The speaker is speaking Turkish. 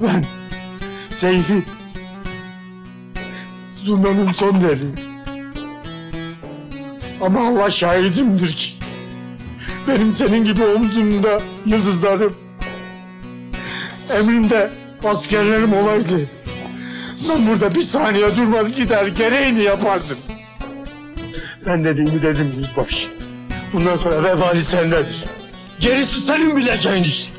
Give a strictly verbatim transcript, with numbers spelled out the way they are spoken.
Ben Seyfi, Zurna'nın son deri. Ama Allah şahidimdir ki benim senin gibi omzumda yıldızlarım, emrimde askerlerim olaydı, ben burada bir saniye durmaz gider gereğini yapardım. Ben dediğimi dedim yüzbaşı. Bundan sonra vebali sendedir. Gerisi senin bileceğin iş.